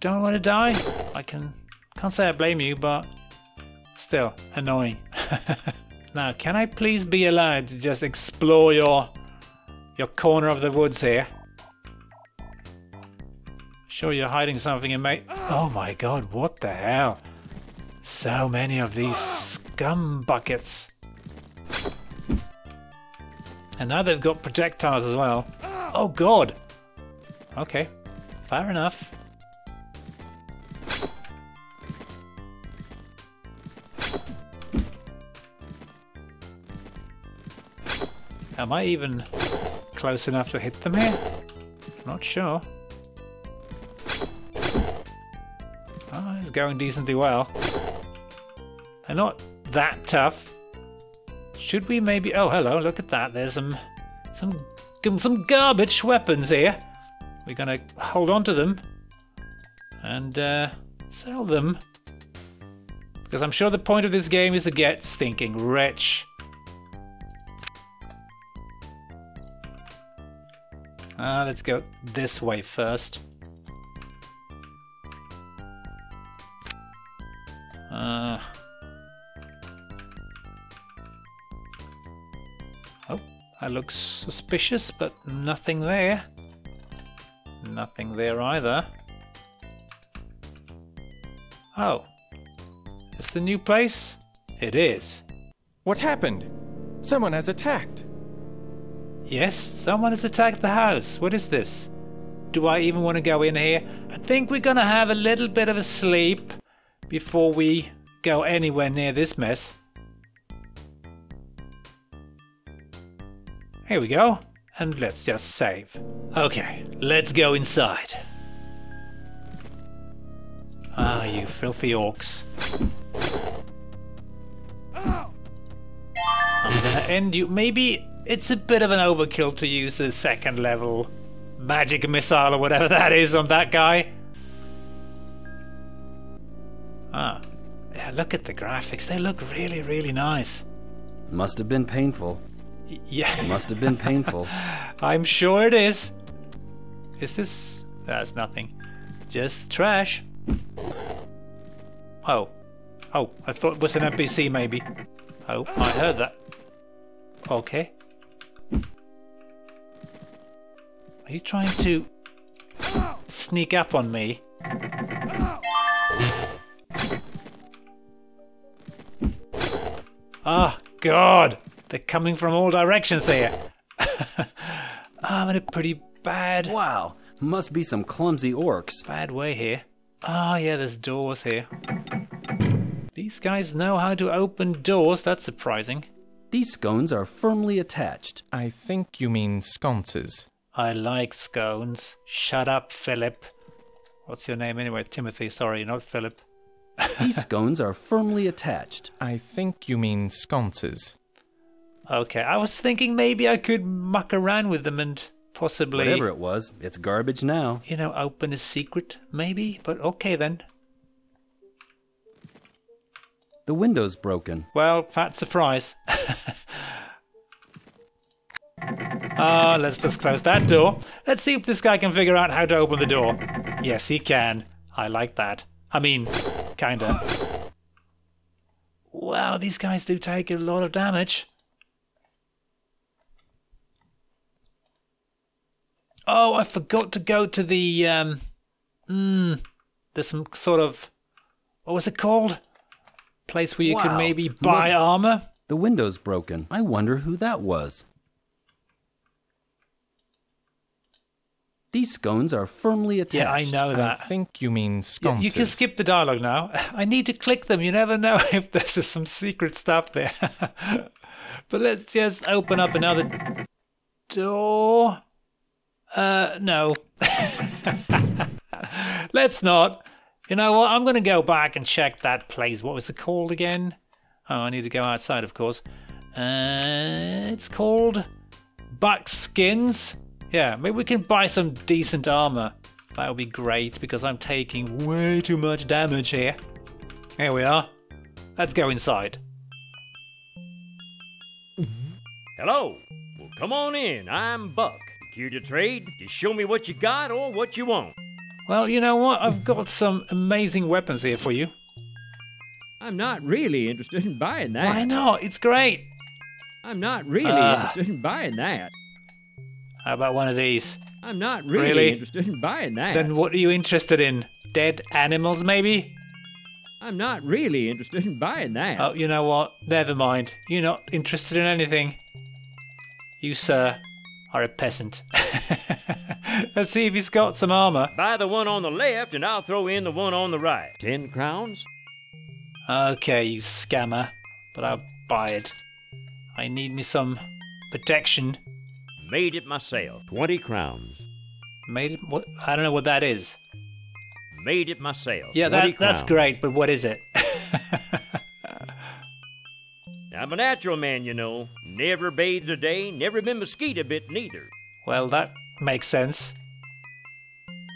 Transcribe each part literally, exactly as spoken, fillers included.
don't want to die. I can, can't say I blame you, but still annoying. Now, can I please be allowed to just explore your your corner of the woods here? Sure, you're hiding something in my... Oh my god, what the hell? So many of these scum buckets. And now they've got projectiles as well. Oh god! Okay, fair enough. Am I even close enough to hit them here? Not sure. Oh, it's going decently well. They're not that tough. Should we maybe... Oh, hello, look at that. There's some some, some garbage weapons here. We're going to hold on to them and uh, sell them. Because I'm sure the point of this game is to get stinking rich. Uh, let's go this way first. Uh. Oh, that looks suspicious, but nothing there. Nothing there either. Oh. It's the new place? It is. What happened? Someone has attacked. Yes, someone has attacked the house. What is this? Do I even want to go in here? I think we're gonna have a little bit of a sleep before we go anywhere near this mess. Here we go. And let's just save. Okay, let's go inside. Ah, you filthy orcs. I'm gonna end you. Maybe... It's a bit of an overkill to use the second level magic missile or whatever that is on that guy. Ah, yeah, look at the graphics. They look really, really nice. Must have been painful. Yeah. Must have been painful. I'm sure it is. Is this... That's nothing. Just trash. Oh. Oh, I thought it was an N P C maybe. Oh, I heard that. Okay. Are you trying to sneak up on me? Oh god! They're coming from all directions here! I'm in a pretty bad... Wow! Must be some clumsy orcs. Bad way here. Oh yeah, there's doors here. These guys know how to open doors, that's surprising. These scones are firmly attached. I think you mean sconces. I like scones. Shut up, Philip. What's your name anyway? Timothy, sorry, not Philip. These scones are firmly attached. I think you mean sconces. Okay, I was thinking maybe I could muck around with them and possibly... Whatever it was, it's garbage now. You know, open a secret, maybe? But okay then. The window's broken. Well, fat surprise. Ah, uh, let's just close that door. Let's see if this guy can figure out how to open the door. Yes, he can. I like that. I mean, kinda. Wow, these guys do take a lot of damage. Oh, I forgot to go to the, um... Mm, there's some sort of... What was it called? Place where you wow. can maybe buy Must... armor? The window's broken. I wonder who that was. These scones are firmly attached. Yeah, I know that. I think you mean sconces. You can skip the dialogue now. I need to click them. You never know if this is some secret stuff there. But let's just open up another door. Uh, no. Let's not. You know what? I'm going to go back and check that place. What was it called again? Oh, I need to go outside, of course. Uh, it's called Buckskins. Yeah, maybe we can buy some decent armor. That would be great, because I'm taking way too much damage here. Here we are. Let's go inside. Hello. Well, come on in. I'm Buck. Here to trade. Just show me what you got or what you want. Well, you know what? I've got some amazing weapons here for you. I'm not really interested in buying that. Why not? It's great. I'm not really uh, interested in buying that. How about one of these? I'm not really, really interested in buying that. Then what are you interested in? Dead animals, maybe? I'm not really interested in buying that. Oh, you know what? Never mind. You're not interested in anything. You, sir, are a peasant. Let's see if he's got some armor. Buy the one on the left and I'll throw in the one on the right. Ten crowns? Okay, you scammer. But I'll buy it. I need me some protection. Made it myself. Twenty crowns. Made it? What? I don't know what that is. Made it myself. Yeah, that, that's great, but what is it? I'm a natural man, you know. Never bathed a day, never been mosquito bit neither. Well, that makes sense.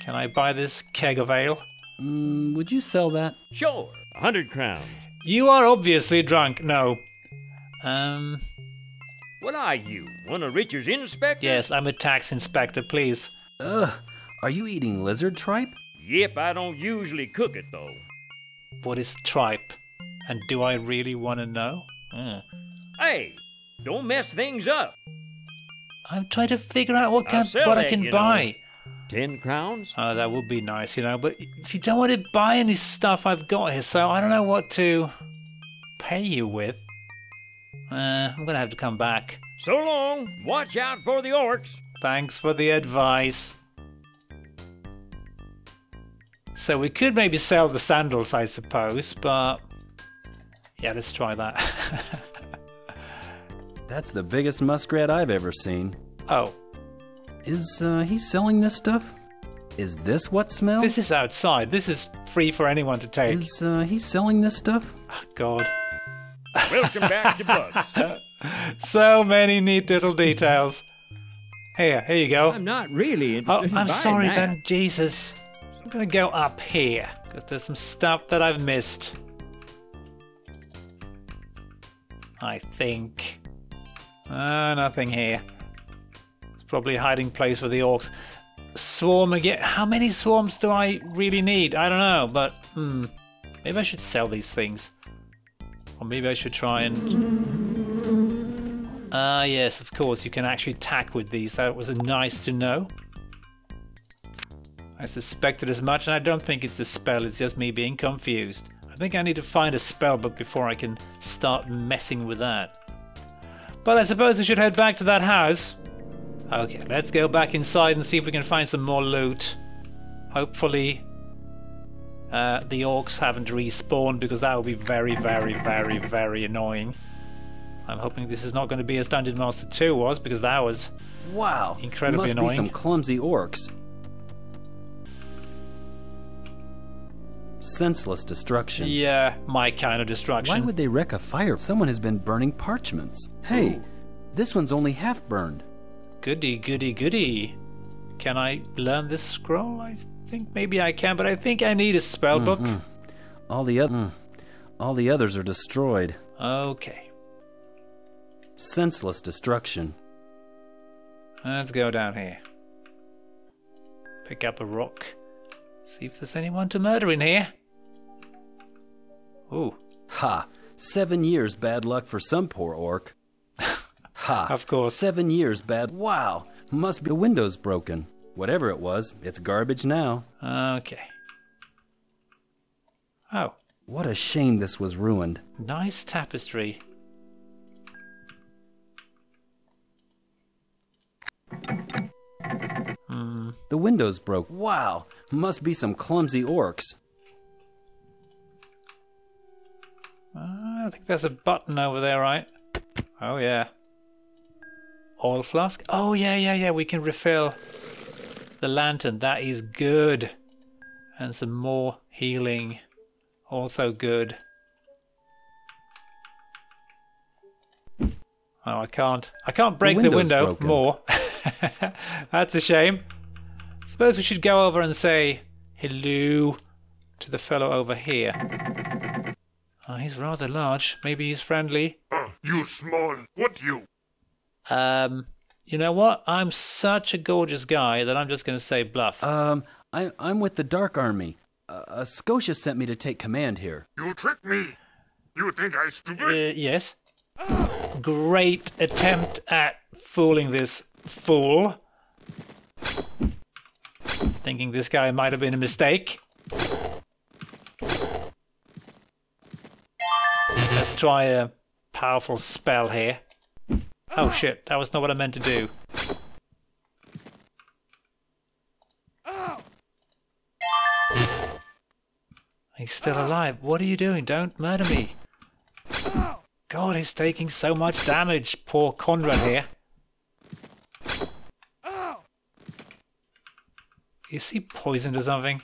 Can I buy this keg of ale? Mm, would you sell that? Sure, a hundred crowns. You are obviously drunk. No. Um. What are you? One of Richard's inspectors? Yes, I'm a tax inspector, please. Ugh. Are you eating lizard tripe? Yep, I don't usually cook it, though. What is tripe? And do I really want to know? Mm. Hey, don't mess things up. I'm trying to figure out what kind of butt I can buy. Know. Ten crowns? Oh, that would be nice, you know, but if you don't want to buy any stuff I've got here, so I don't know what to pay you with. Uh, I'm gonna have to come back. So long. Watch out for the orcs. Thanks for the advice. So we could maybe sell the sandals, I suppose, but yeah, let's try that. That's the biggest muskrat I've ever seen. Oh. Is uh, he selling this stuff? Is this what smells? This is outside. This is free for anyone to take. Is uh, he selling this stuff? Oh, God. Welcome back to Bugs. So many neat little details. Here, here you go. I'm not really interested in buying that. Oh, I'm sorry then, Jesus. I'm gonna go up here because there's some stuff that I've missed. I think. Uh, nothing here. It's probably a hiding place for the orcs. Swarm again. How many swarms do I really need? I don't know, but hmm. Maybe I should sell these things. Or maybe I should try and. Ah, uh, yes, of course, you can actually tack with these. That was nice to know. I suspected as much, and I don't think it's a spell, it's just me being confused. I think I need to find a spell book before I can start messing with that. But I suppose we should head back to that house. Okay, let's go back inside and see if we can find some more loot. Hopefully uh, the orcs haven't respawned, because that would be very, very, very, very annoying. I'm hoping this is not going to be as Dungeon Master two was, because that was wow, incredibly annoying. Must be some clumsy orcs. Senseless destruction. Yeah, my kind of destruction. Why would they wreck a fire? Someone has been burning parchments. Hey, ooh, this one's only half burned. Goody, goody, goody. Can I learn this scroll? I think maybe I can, but I think I need a spell mm-hmm. book. All the other, mm. all the others are destroyed. Okay. Senseless destruction. Let's go down here. Pick up a rock. See if there's anyone to murder in here. Ooh. Ha! Seven years bad luck for some poor orc. Ha! Of course. Seven years bad. Wow! Must be the window's broken. Whatever it was, it's garbage now. Okay. Oh. What a shame this was ruined. Nice tapestry. Mm. The window's broke. Wow! Must be some clumsy orcs. Uh, I think there's a button over there, right? Oh, yeah. Oil flask? Oh, yeah, yeah, yeah. We can refill the lantern. That is good. And some more healing. Also good. Oh, I can't. I can't break the, the window broken. More. That's a shame. Suppose we should go over and say hello to the fellow over here. Oh, he's rather large. Maybe he's friendly. Uh, you small. What you? Um, you know what? I'm such a gorgeous guy that I'm just going to say bluff. Um, I, I'm with the Dark Army. Uh, Scotia sent me to take command here. You tricked me! You think I stupid? Uh, yes. Great attempt at fooling this fool. Thinking this guy might have been a mistake. Let's try a powerful spell here. Oh shit, that was not what I meant to do. He's still alive. What are you doing? Don't murder me. God, he's taking so much damage. Poor Conrad here. Is he poisoned or something?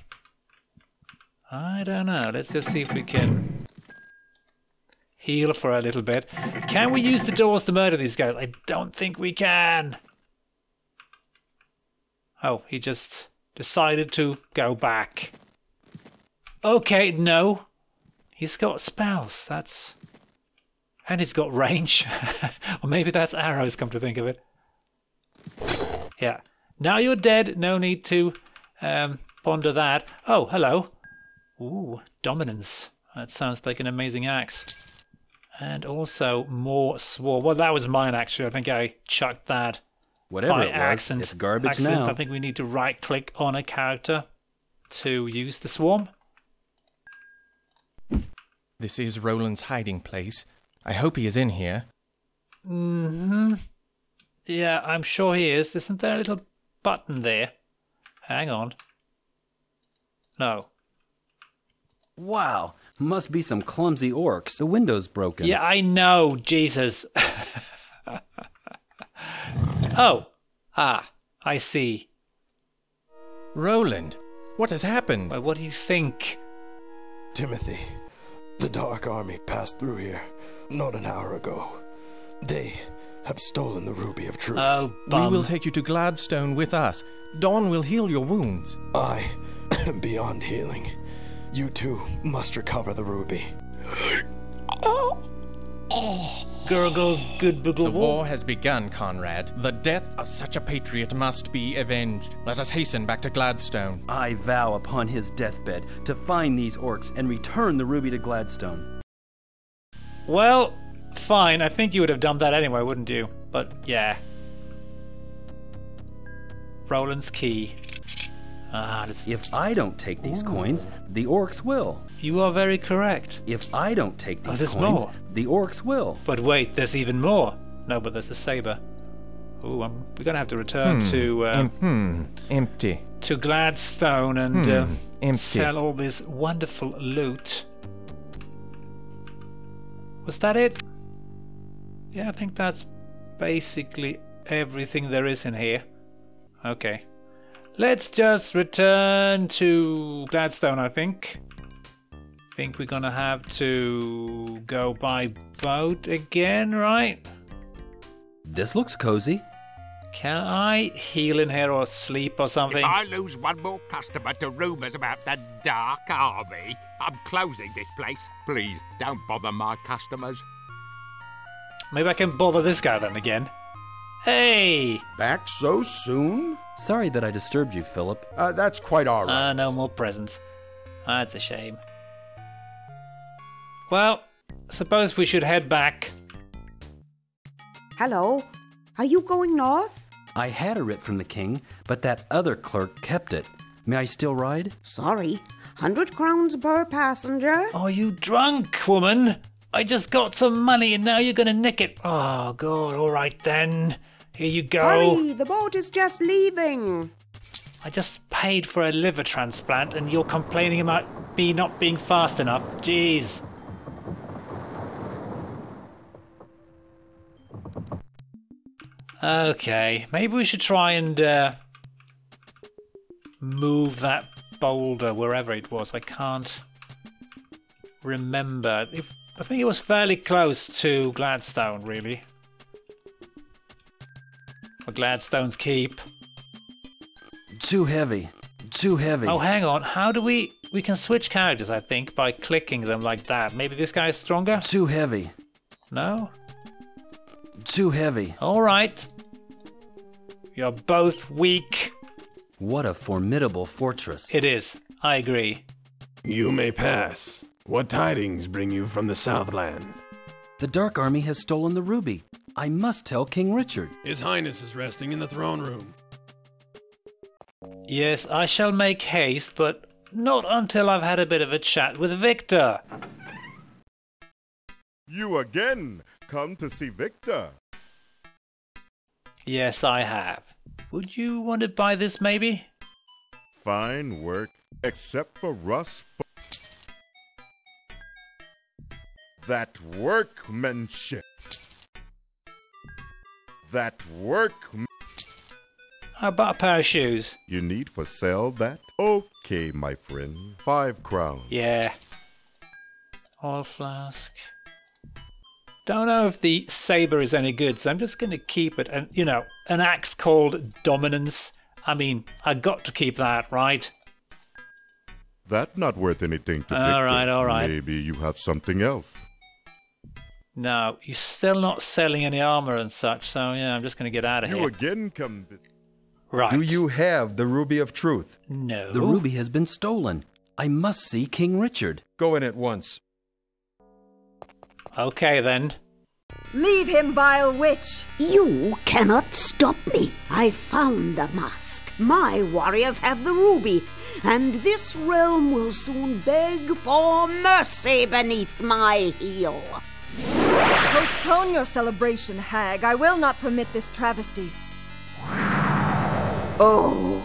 I don't know. Let's just see if we can heal for a little bit. Can we use the doors to murder these guys? I don't think we can. Oh, he just decided to go back. Okay, no. He's got spells. That's... And he's got range. Or maybe that's arrows, come to think of it. Yeah. Now you're dead. No need to... Um, ponder that. Oh, hello. Ooh, dominance. That sounds like an amazing axe. And also more swore. Well, that was mine, actually. I think I chucked that Whatever by it was, accident. It's garbage accident. Now. I think we need to right-click on a character to use the swarm. This is Roland's hiding place. I hope he is in here. Mm-hmm. Yeah, I'm sure he is. Isn't there a little button there? Hang on. No. Wow. Must be some clumsy orcs. The window's broken. Yeah, I know. Jesus. Oh. Ah. I see. Roland, what has happened? Well, what do you think? Timothy, the Dark Army passed through here not an hour ago. They have stolen the Ruby of Truth. Oh, bum. We will take you to Gladstone with us. Dawn will heal your wounds. I am beyond healing. You too must recover the ruby. Gurgle, good bugle. The war has begun, Conrad. The death of such a patriot must be avenged. Let us hasten back to Gladstone. I vow upon his deathbed to find these orcs and return the ruby to Gladstone. Well, fine. I think you would have done that anyway, wouldn't you? But yeah. Roland's key. Ah, this... If I don't take these Ooh. coins, the orcs will. You are very correct. If I don't take these oh, coins, more. the orcs will. But wait, there's even more. No, but there's a saber. Ooh, I'm... we're gonna have to return hmm. to uh, hmm. empty to Gladstone and hmm. uh, sell all this wonderful loot. Was that it? Yeah, I think that's basically everything there is in here. Okay. Let's just return to Gladstone, I think. I think we're gonna have to go by boat again, right? This looks cozy. Can I heal in here or sleep or something? If I lose one more customer to rumours about the Dark Army, I'm closing this place. Please, don't bother my customers. Maybe I can bother this guy then again. Hey! Back so soon? Sorry that I disturbed you, Philip. Uh, that's quite all right. Ah, uh, no more presents. That's a shame. Well, suppose we should head back. Hello? Are you going north? I had a writ from the king, but that other clerk kept it. May I still ride? Sorry. Hundred crowns per passenger. Are you drunk, woman? I just got some money and now you're gonna nick it. Oh god, alright then. Here you go. Hurry, the boat is just leaving. I just paid for a liver transplant and you're complaining about me not being fast enough. Jeez. Okay, maybe we should try and uh, move that boulder wherever it was. I can't remember. If I think it was fairly close to Gladstone, really. For Gladstone's keep. Too heavy. Too heavy. Oh, hang on. How do we... We can switch characters, I think, by clicking them like that. Maybe this guy is stronger? Too heavy. No? Too heavy. All right. You're both weak. What a formidable fortress. It is. I agree. You may pass. What tidings bring you from the Southland? The Dark Army has stolen the ruby. I must tell King Richard. His Highness is resting in the throne room. Yes, I shall make haste, but not until I've had a bit of a chat with Victor. You again come to see Victor? Yes, I have. Would you want to buy this, maybe? Fine work, except for rust. That workmanship. That work. How about a pair of shoes? You need for sale that? Okay, my friend. Five crowns. Yeah. Oil flask. Don't know if the saber is any good, so I'm just going to keep it. And, you know, an axe called Dominance. I mean, I got to keep that, right? That not worth anything to All right, all right. Maybe you have something else. No, you're still not selling any armor and such, so yeah, I'm just going to get out of you here. You again come... Right. Do you have the Ruby of Truth? No. The ruby has been stolen. I must see King Richard. Go in at once. Okay, then. Leave him, vile witch! You cannot stop me. I found the mask. My warriors have the ruby, and this realm will soon beg for mercy beneath my heel. Postpone your celebration, hag. I will not permit this travesty. Oh,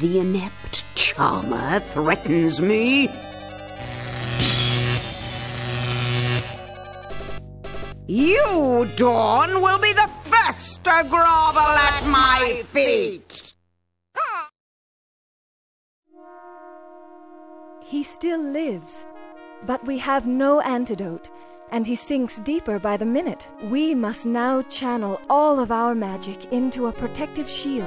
the inept charmer threatens me. You, Dawn, will be the first to grovel at my feet. He still lives, but we have no antidote, and he sinks deeper by the minute. We must now channel all of our magic into a protective shield.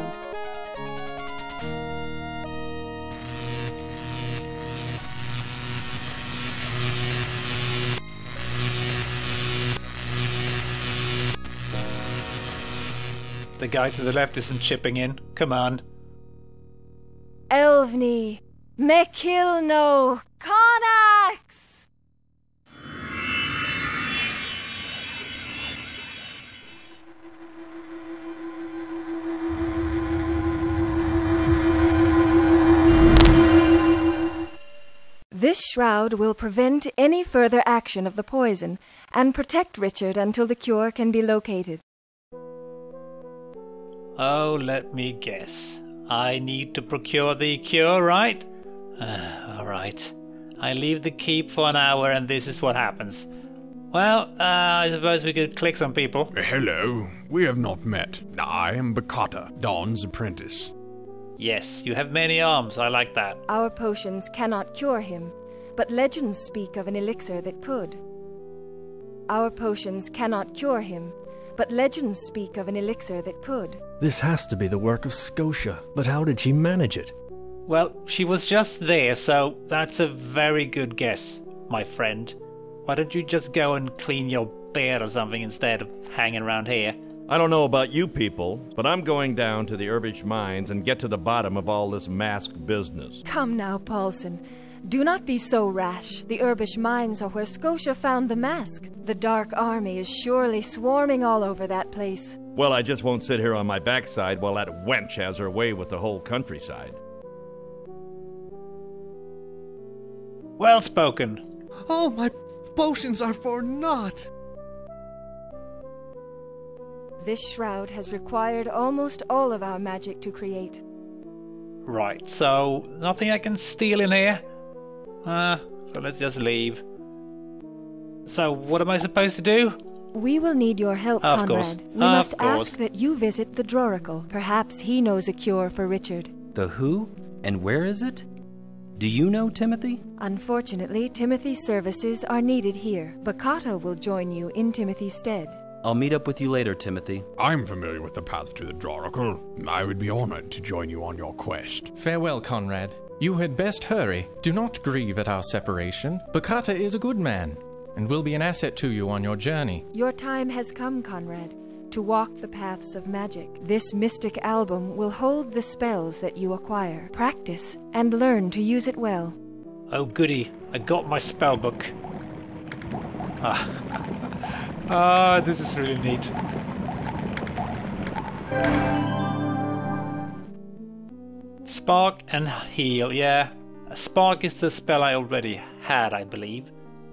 The guy to the left isn't chipping in. Come on. Elvni, mechilno, Conrad! This shroud will prevent any further action of the poison and protect Richard until the cure can be located. Oh, let me guess. I need to procure the cure, right? Uh, all right. I leave the keep for an hour and this is what happens. Well, uh, I suppose we could click some people. Hello. We have not met. I am Bakata, Dawn's apprentice. Yes, you have many arms. I like that. Our potions cannot cure him, but legends speak of an elixir that could. Our potions cannot cure him, but legends speak of an elixir that could. This has to be the work of Scotia, but how did she manage it? Well, she was just there, so that's a very good guess, my friend. Why don't you just go and clean your beard or something instead of hanging around here? I don't know about you people, but I'm going down to the Irbish Mines and get to the bottom of all this mask business. Come now, Paulson. Do not be so rash. The Irbish Mines are where Scotia found the mask. The Dark Army is surely swarming all over that place. Well, I just won't sit here on my backside while that wench has her way with the whole countryside. Well spoken. All my potions are for naught. This shroud has required almost all of our magic to create. Right, so nothing I can steal in here? Uh, so let's just leave. So what am I supposed to do? We will need your help, Conrad. Of course. We must ask that you visit the Draracle. Perhaps he knows a cure for Richard. The who? And where is it? Do you know Timothy? Unfortunately, Timothy's services are needed here. Bakata will join you in Timothy's stead. I'll meet up with you later, Timothy. I'm familiar with the path to the Draracle. I would be honored to join you on your quest. Farewell, Conrad. You had best hurry. Do not grieve at our separation. Bakata is a good man, and will be an asset to you on your journey. Your time has come, Conrad. to walk the paths of magic. This mystic album will hold the spells that you acquire. Practice and learn to use it well. Oh goody, I got my spell book. Ah, ah this is really neat. Spark and heal, yeah. Spark is the spell I already had, I believe.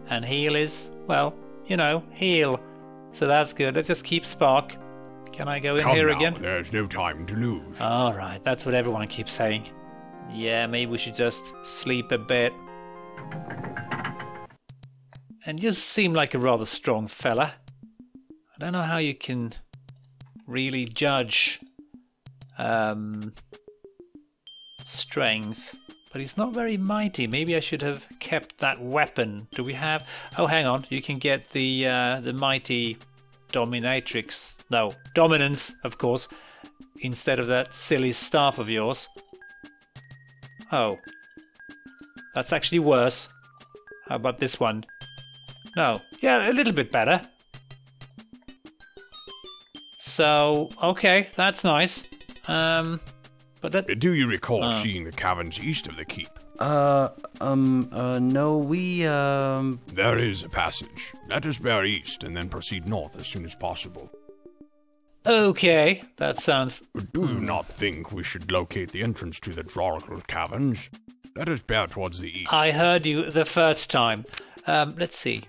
And heal is, well, you know, heal. So that's good. Let's just keep spark. Can I go in Come here now. Again? There's no time to lose. All right, that's what everyone keeps saying. Yeah, maybe we should just sleep a bit. And you seem like a rather strong fella. I don't know how you can really judge um, strength. But he's not very mighty. Maybe I should have kept that weapon. Do we have... Oh, hang on. You can get the uh, the mighty dominatrix. No, dominance, of course. Instead of that silly staff of yours. Oh. That's actually worse. How about this one? No. Yeah, a little bit better. So, okay. That's nice. Um... But that... Do you recall oh. seeing the caverns east of the keep? Uh, um, uh, no, we, um... There is a passage. Let us bear east and then proceed north as soon as possible. Okay, that sounds... Do you not think we should locate the entrance to the Draorgal Caverns? Let us bear towards the east. I heard you the first time. Um, let's see.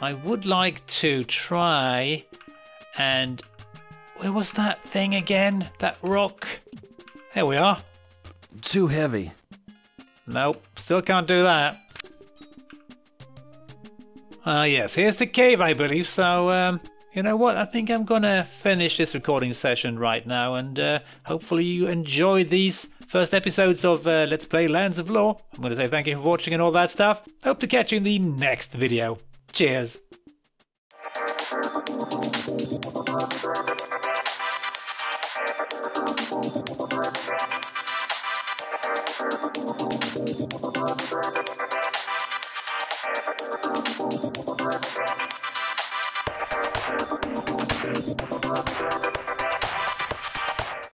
I would like to try and... Where was that thing again? That rock... There we are. Too heavy. Nope, still can't do that. Ah, uh, yes, here's the cave, I believe. So, um, you know what? I think I'm gonna finish this recording session right now, and uh, hopefully you enjoy these first episodes of uh, Let's Play Lands of Lore. I'm gonna say thank you for watching and all that stuff. Hope to catch you in the next video. Cheers.